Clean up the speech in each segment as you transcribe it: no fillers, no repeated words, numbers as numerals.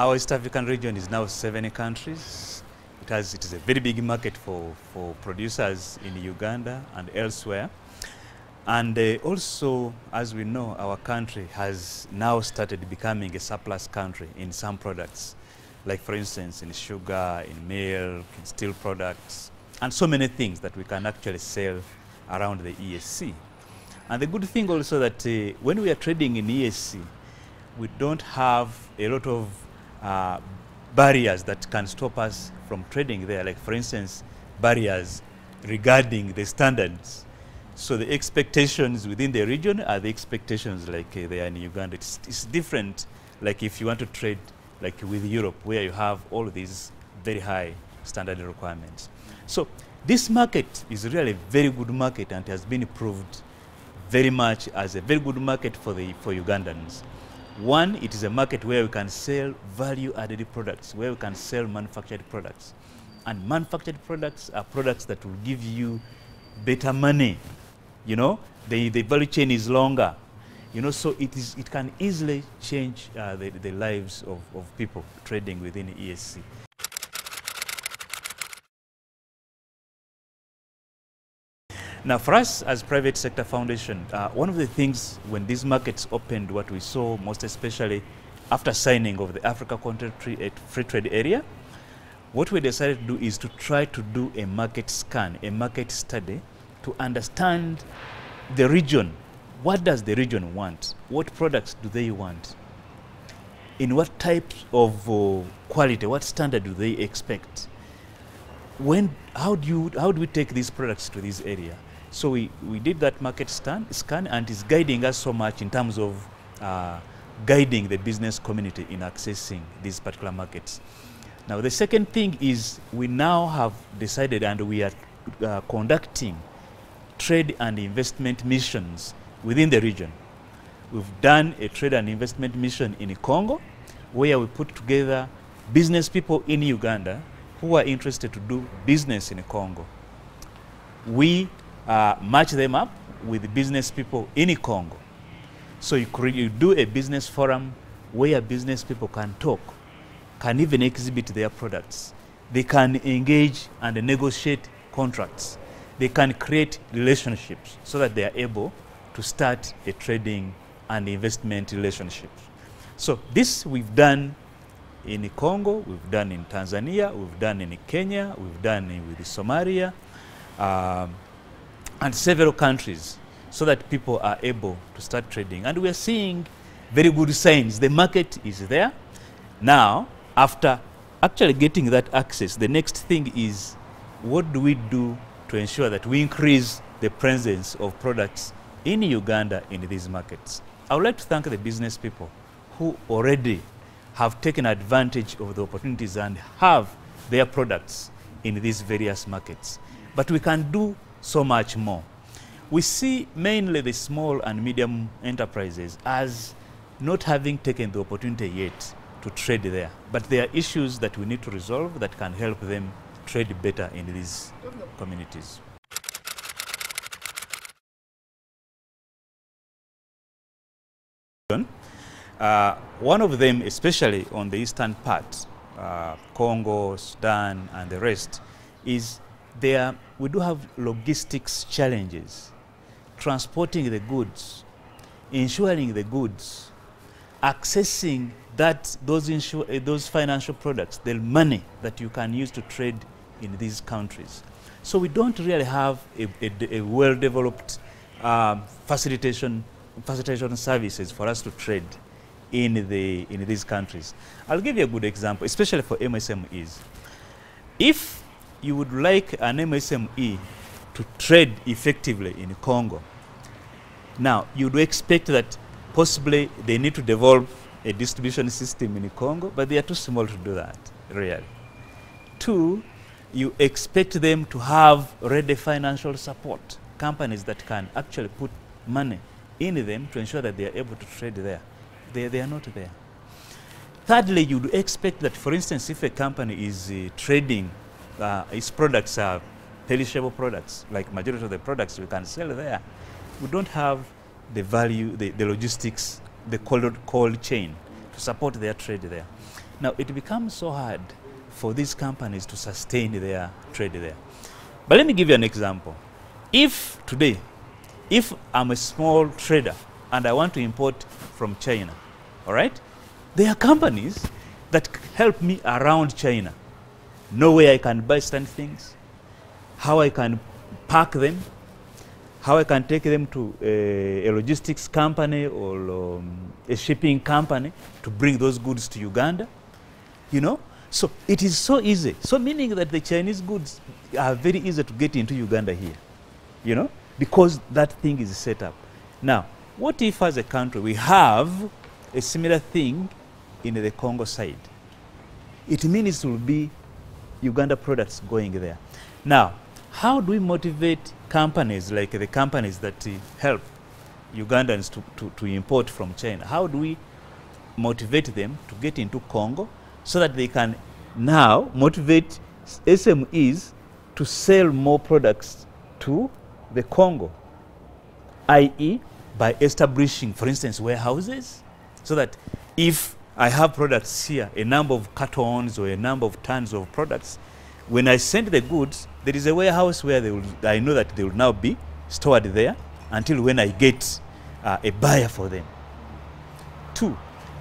Our East African region is now 7 countries. It is a very big market for producers in Uganda and elsewhere. And also, as we know, our country has now started becoming a surplus country in some products, like for instance in sugar, in milk, in steel products, and so many things that we can actually sell around the ESC. And the good thing also that when we are trading in ESC, we don't have a lot of barriers that can stop us from trading there, like for instance barriers regarding the standards. So the expectations within the region are the expectations like they are in Uganda. It's different, like if you want to trade like with Europe, where you have all these very high standard requirements. So this market is really a very good market and has been proved very much as a very good market for Ugandans. One, it is a market where we can sell value-added products, where we can sell manufactured products. And manufactured products are products that will give you better money. You know, the value chain is longer. You know, so it can easily change the lives of people trading within ESC. Now, for us as private sector foundation, one of the things when these markets opened, what we saw most especially after signing of the Africa Continental Free Trade Area, what we decided to do is to try to do a market scan, a market study, to understand the region. What does the region want? What products do they want? In what types of quality, what standard do they expect? How do we take these products to this area? So we did that market scan, and it's guiding us so much in terms of guiding the business community in accessing these particular markets. Now the second thing is we now have decided, and we are conducting trade and investment missions within the region. We've done a trade and investment mission in Congo, where we put together business people in Uganda who are interested to do business in Congo. We match them up with business people in Congo. So you do a business forum where business people can talk, can even exhibit their products. They can engage and negotiate contracts. They can create relationships so that they are able to start a trading and investment relationship. So this we've done in Congo, we've done in Tanzania, we've done in Kenya, we've done with Somalia, and several countries, so that people are able to start trading. And we are seeing very good signs. The market is there. Now, after actually getting that access, the next thing is, what do we do to ensure that we increase the presence of products in Uganda in these markets? I would like to thank the business people who already have taken advantage of the opportunities and have their products in these various markets. But we can do so much more. We see mainly the small and medium enterprises as not having taken the opportunity yet to trade there. But there are issues that we need to resolve that can help them trade better in these communities. One of them, especially on the eastern part, Congo, Sudan, and the rest, is we do have logistics challenges. Transporting the goods, insuring the goods, accessing those financial products, the money that you can use to trade in these countries. So we don't really have a well-developed facilitation services for us to trade in these countries. I'll give you a good example, especially for MSMEs. If you would like an MSME to trade effectively in Congo, now you'd expect that possibly they need to develop a distribution system in Congo, but they are too small to do that, really. Two, you expect them to have ready financial support, companies that can actually put money in them to ensure that they are able to trade there. They are not there. Thirdly, you would expect that, for instance, if a company is trading, its products are perishable products, like majority of the products we can sell there, we don't have the value, the logistics, the cold chain to support their trade there. Now it becomes so hard for these companies to sustain their trade there. But let me give you an example. If today, if I'm a small trader and I want to import from China, all right, there are companies that help me around China. Know where I can buy certain things, how I can pack them, how I can take them to a logistics company or a shipping company to bring those goods to Uganda, you know? So it is so easy. So meaning that the Chinese goods are very easy to get into Uganda here, you know, because that thing is set up. Now, what if as a country we have a similar thing in the Congo side? It means it will be Uganda products going there. Now, how do we motivate companies like the companies that help Ugandans to import from China? How do we motivate them to get into Congo so that they can now motivate SMEs to sell more products to the Congo, i.e. by establishing, for instance, warehouses, so that if I have products here, a number of cartons or a number of tons of products, when I send the goods, there is a warehouse where they will, I know that they will now be stored there until when I get a buyer for them. Two,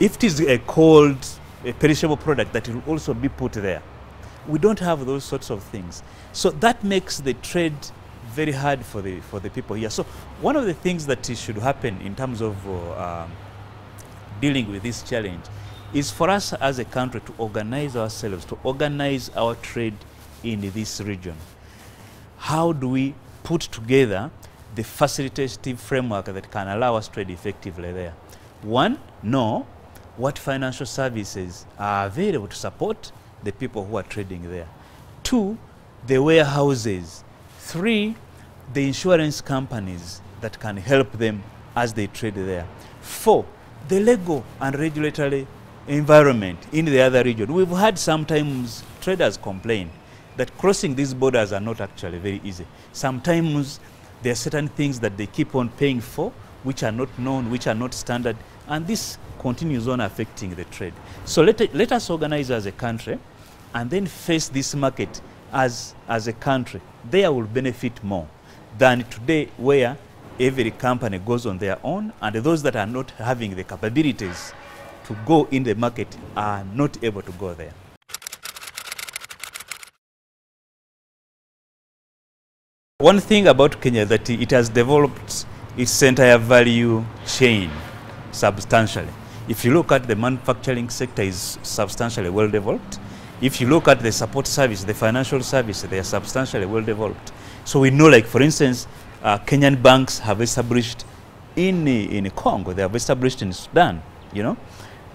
if it is a cold, a perishable product, that will also be put there. We don't have those sorts of things. So that makes the trade very hard for the people here. So one of the things that should happen in terms of dealing with this challenge is for us as a country to organize ourselves, to organize our trade in this region. How do we put together the facilitative framework that can allow us trade effectively there? One, know what financial services are available to support the people who are trading there. Two, the warehouses. Three, the insurance companies that can help them as they trade there. Four, the legal and regulatory environment in the other region. We've had sometimes traders complain that crossing these borders are not actually very easy. Sometimes there are certain things that they keep on paying for, which are not known, which are not standard, and this continues on affecting the trade. So let us organize as a country and then face this market as a country. They will benefit more than today where every company goes on their own, and those that are not having the capabilities to go in the market are not able to go there. One thing about Kenya that it has developed its entire value chain substantially. If you look at the manufacturing sector, is substantially well developed. If you look at the support service, the financial service, they are substantially well developed. So we know, like for instance, Kenyan banks have established in Congo, they have established in Sudan, you know.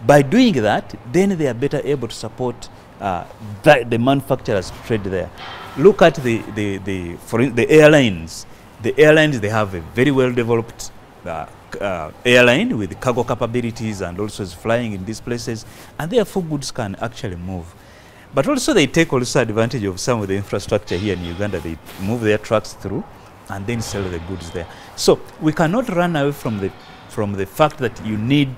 By doing that, then they are better able to support the manufacturers trade there. Look at the airlines. The airlines, they have a very well developed airline with cargo capabilities and also is flying in these places, and therefore goods can actually move. But also they take also advantage of some of the infrastructure here in Uganda. They move their trucks through and then sell the goods there. So we cannot run away from the fact that you need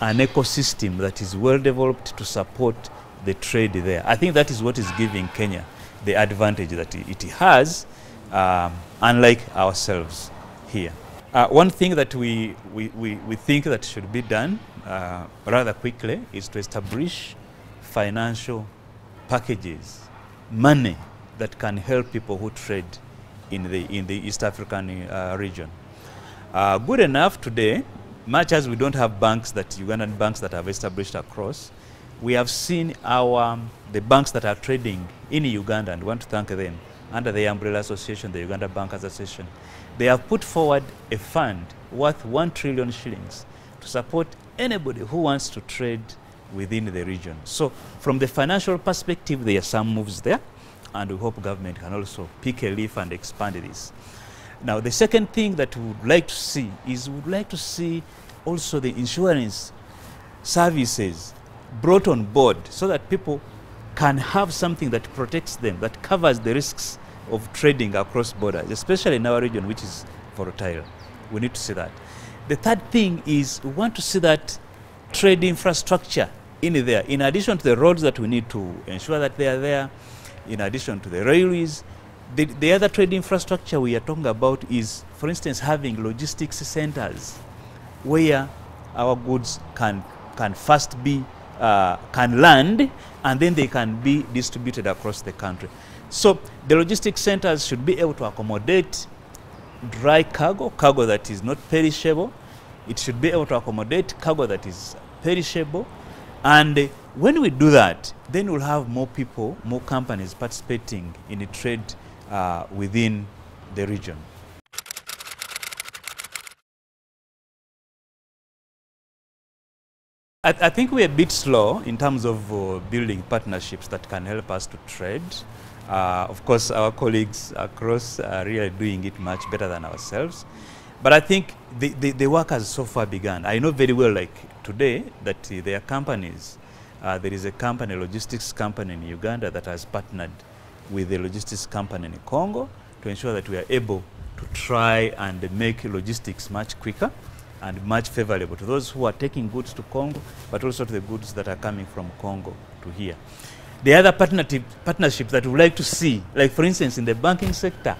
an ecosystem that is well developed to support the trade there. I think that is what is giving Kenya the advantage that it has, unlike ourselves here. One thing that we think that should be done rather quickly is to establish financial packages, money that can help people who trade in the East African region. Good enough today, much as we don't have banks that Ugandan banks that have established across, we have seen the banks that are trading in Uganda, and want to thank them, under the umbrella association, the Uganda Bankers Association. They have put forward a fund worth 1 trillion shillings to support anybody who wants to trade within the region. So from the financial perspective, there are some moves there, and we hope government can also pick a leaf and expand this. Now, the second thing that we would like to see is we would like to see also the insurance services brought on board so that people can have something that protects them, that covers the risks of trading across borders, especially in our region, which is volatile. We need to see that. The third thing is we want to see that trade infrastructure in there. In addition to the roads that we need to ensure that they are there, in addition to the railways, the other trade infrastructure we are talking about is, for instance, having logistics centers where our goods can first be, can land, and then they can be distributed across the country. So the logistics centers should be able to accommodate dry cargo, cargo that is not perishable. It should be able to accommodate cargo that is perishable. And when we do that, then we'll have more people, more companies participating in a trade within the region. I think we're a bit slow in terms of building partnerships that can help us to trade. Of course, our colleagues across are really doing it much better than ourselves. But I think the work has so far begun. I know very well, like today, that there are companies. There is a company, a logistics company in Uganda that has partnered with a logistics company in Congo to ensure that we are able to try and make logistics much quicker and much favorable to those who are taking goods to Congo, but also to the goods that are coming from Congo to here. The other partnerships that we would like to see, like for instance in the banking sector,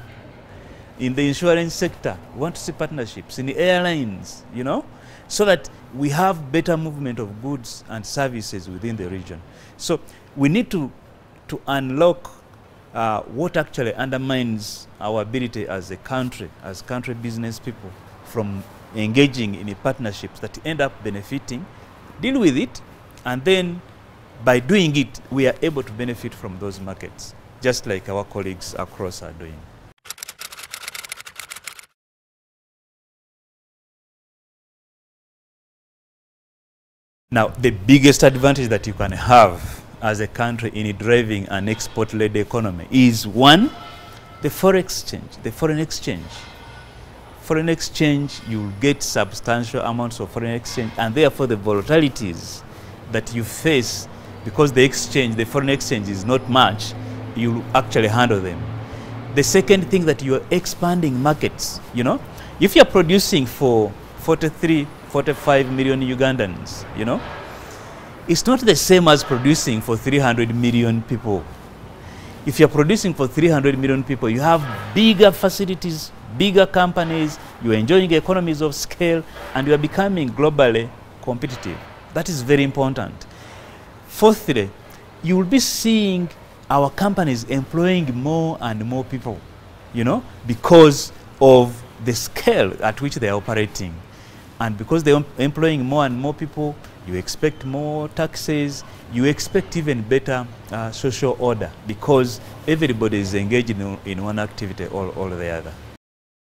in the insurance sector, we want to see partnerships, in the airlines, you know, so that we have better movement of goods and services within the region. So we need to unlock what actually undermines our ability as a country, business people, from engaging in partnerships that end up benefiting, deal with it, and then by doing it, we are able to benefit from those markets, just like our colleagues across are doing. Now, the biggest advantage that you can have as a country in driving an export-led economy is, one, the foreign exchange. Foreign exchange, you'll get substantial amounts of foreign exchange, and therefore the volatilities that you face because the foreign exchange is not much, you actually handle them. The second thing that you are expanding markets, you know. If you're producing for 43, 45 million Ugandans, you know, it's not the same as producing for 300 million people. If you're producing for 300 million people, you have bigger facilities, bigger companies, you're enjoying economies of scale, and you are becoming globally competitive. That is very important. Fourthly, you will be seeing our companies employing more and more people, you know, because of the scale at which they are operating. And because they are employing more and more people, you expect more taxes, you expect even better social order, because everybody is engaged in one activity or the other.